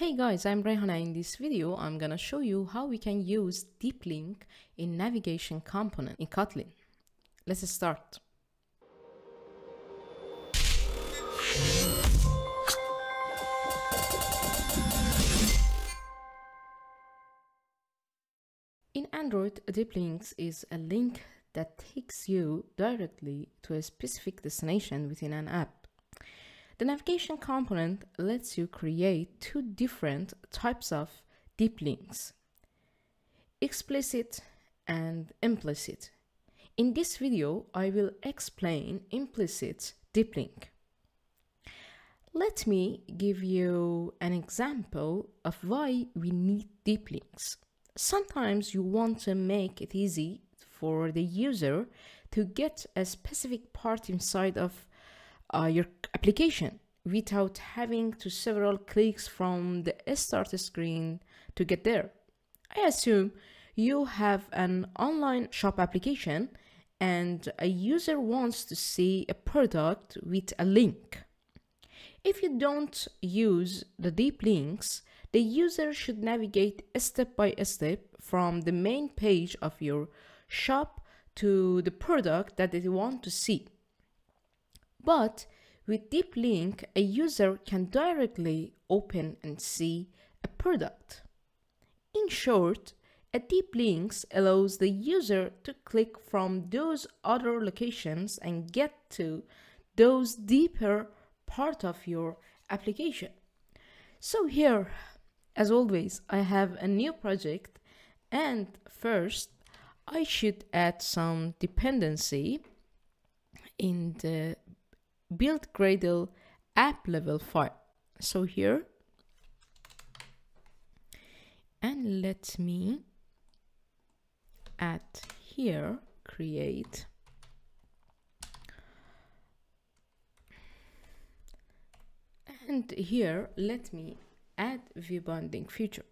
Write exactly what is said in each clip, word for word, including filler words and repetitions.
Hey guys, I'm Rehana. In this video, I'm gonna show you how we can use Deep Link in Navigation Component in Kotlin. Let's start. In Android, Deep Links is a link that takes you directly to a specific destination within an app. The navigation component lets you create two different types of deep links, explicit and implicit. In this video, I will explain implicit deep link. Let me give you an example of why we need deep links. Sometimes you want to make it easy for the user to get a specific part inside of Uh, your application without having to several clicks from the start screen to get there. I assume you have an online shop application and a user wants to see a product with a link. If you don't use the deep links, the user should navigate step by step from the main page of your shop to the product that they want to see. But with Deep Link, a user can directly open and see a product. In short, a Deep Links allows the user to click from those other locations and get to those deeper part of your application. So here, as always, I have a new project, and first I should add some dependency in the Build Gradle app level file. So here, and let me add here, create and here let me add view binding feature.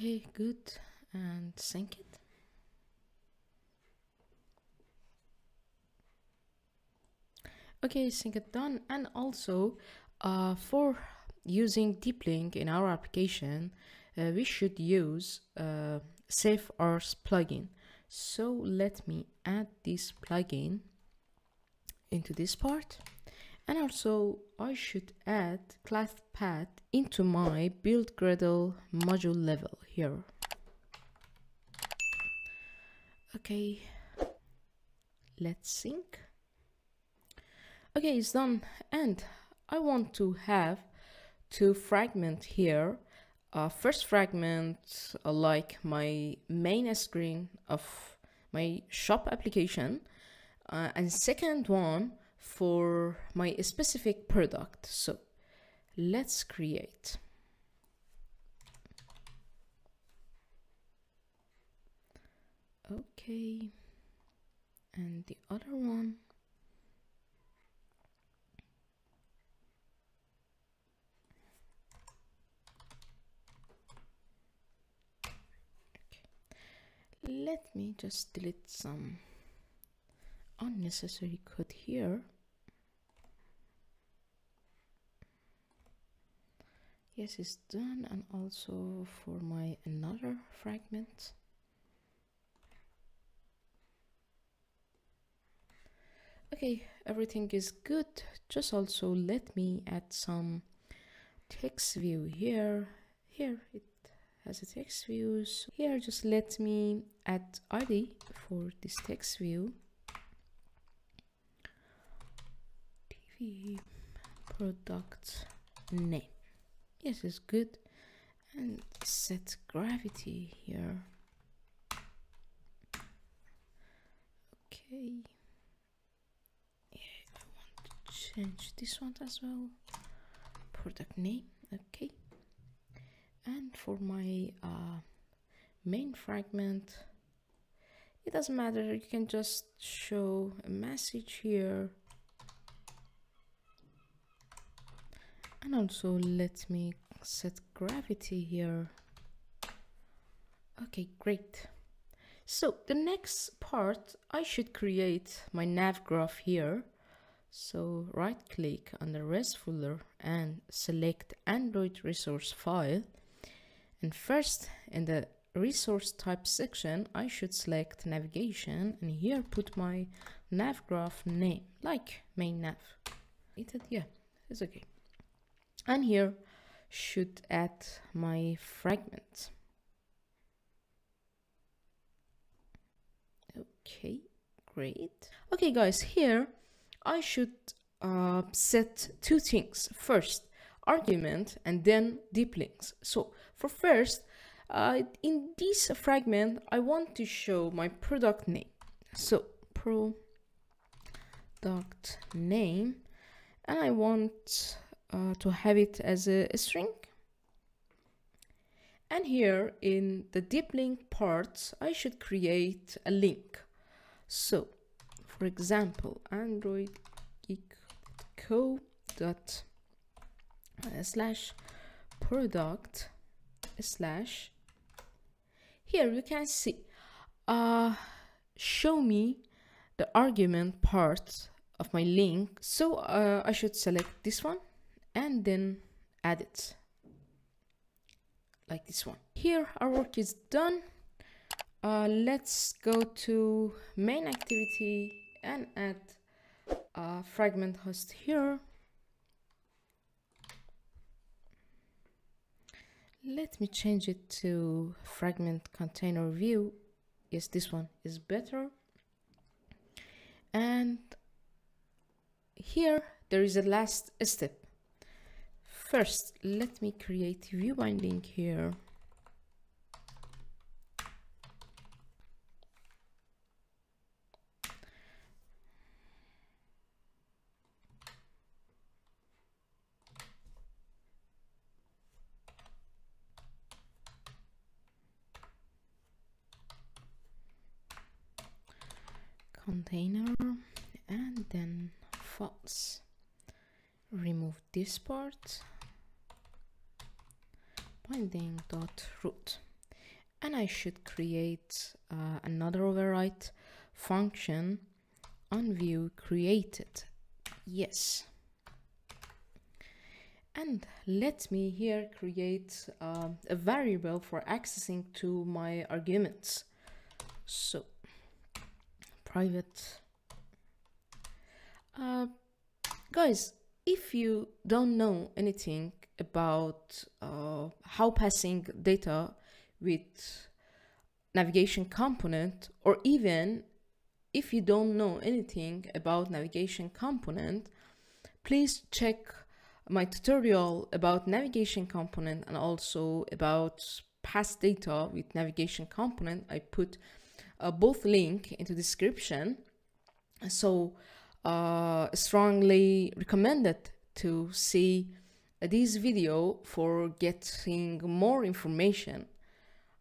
Okay, good, and sync it. Okay, sync it done. And also, uh, for using Deep Link in our application, uh, we should use uh, SafeArgs plugin. So let me add this plugin into this part, and also I should add class path into my Build Gradle module level here. Okay, let's sync. Okay, it's done. And I want to have two fragments here. Uh, first fragment, uh, like my main screen of my shop application, uh, and second one for my specific product. So let's create. Okay, and the other one. Okay. Let me just delete some unnecessary code here. Yes, it's done. And also for my another fragment. Okay, everything is good. Just also let me add some text view here. Here it has a text view. So here just let me add I D for this text view. Product name. Yes, it's good. And set gravity here. Okay. Yeah, I want to change this one as well. Product name. Okay. And for my uh, main fragment, it doesn't matter. You can just show a message here. And also let me set gravity here. Okay, great. So the next part, I should create my nav graph here. So right click on the REST folder and select Android resource file. And first in the resource type section, I should select navigation and here put my nav graph name, like main nav. Yeah, it's okay. And here should add my fragment. Okay, great. Okay guys, here I should uh, set two things. First, argument and then deep links. So for first, uh, in this fragment, I want to show my product name. So product name, and I want uh, to have it as a, a string. And here in the deep link part, I should create a link. So for example, android geek dot co dot uh, slash product slash. Here you can see, uh, show me the argument part of my link. So uh, I should select this one and then add it like this one. Here our work is done. Uh, let's go to main activity and add uh, fragment host here. Let me change it to fragment container view. Yes, this one is better. And here there is a last step. First, let me create view binding here. Container and then false. Remove this part. Binding dot root, and I should create uh, another override function on view created. Yes. And let me here create uh, a variable for accessing to my arguments. So private. Uh, guys, if you don't know anything about uh, how passing data with navigation component, or even if you don't know anything about navigation component, please check my tutorial about navigation component and also about pass data with navigation component. I put uh, both link into description. So uh, strongly recommended to see this video for getting more information.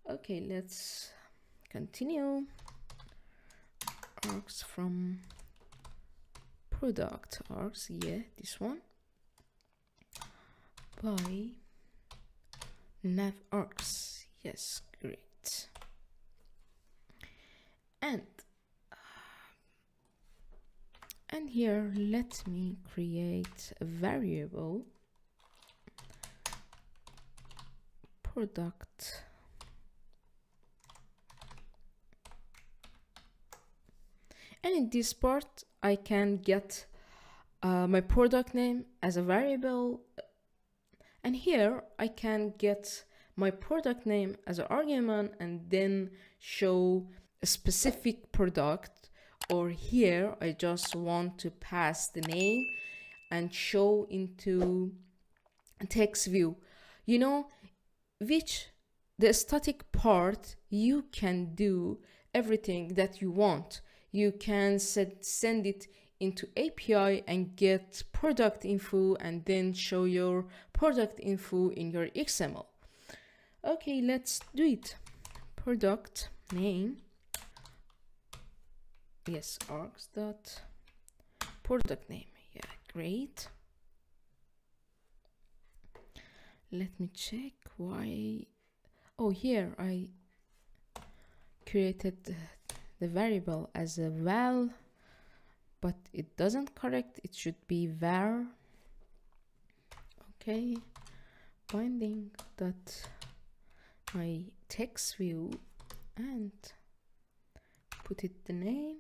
Okay, let's continue. Args from product args, yeah, this one, by navArgs. Yes, great. And and here let me create a variable product and in this part I can get uh, my product name as a variable, and here I can get my product name as an argument and then show a specific product, or here I just want to pass the name and show into text view, you know, which the static part you can do everything that you want. You can set, send it into A P I and get product info and then show your product info in your X M L. Okay, let's do it. Product name, yes, args dot product name, yeah, great. Let me check why. Oh, here I created the variable as a val, but it doesn't correct. It should be var. Okay, binding dot my text view and put it the name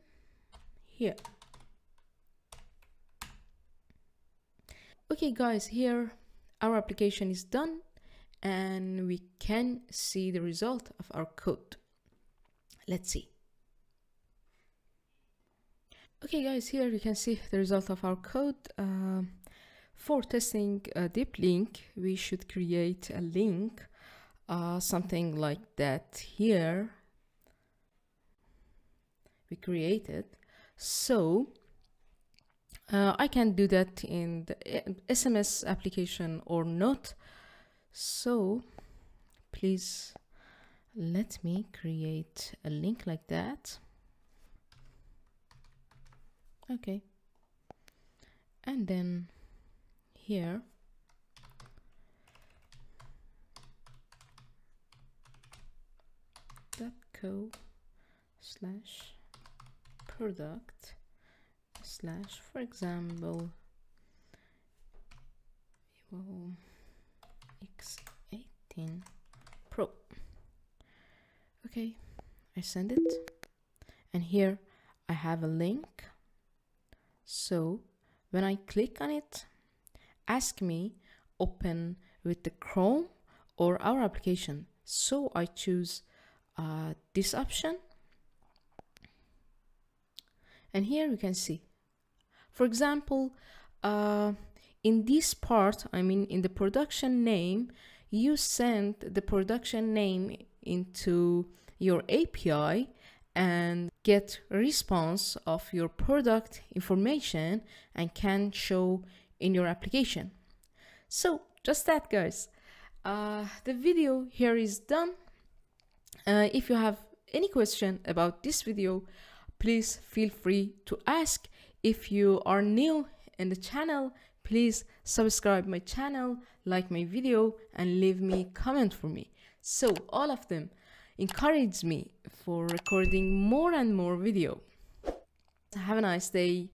here. Okay guys, here our application is done and we can see the result of our code. Let's see. Okay guys, here you can see the result of our code. Uh, for testing a deep link, we should create a link, uh, something like that here we created. So uh, I can do that in the S M S application or not. So please let me create a link like that. Okay, and then here .co slash product slash, for example, X eighteen Pro. Okay, I send it, and here I have a link. So when I click on it, ask me open with the Chrome or our application. So I choose uh, this option. And here you can see, for example, uh, in this part, I mean in the production name, you send the production name into your A P I and get response of your product information and can show in your application. So just that guys, uh, the video here is done. Uh, if you have any question about this video, please feel free to ask. If you are new in the channel, please subscribe my channel, like my video, and leave me a comment for me. So all of them encourage me for recording more and more video. Have a nice day.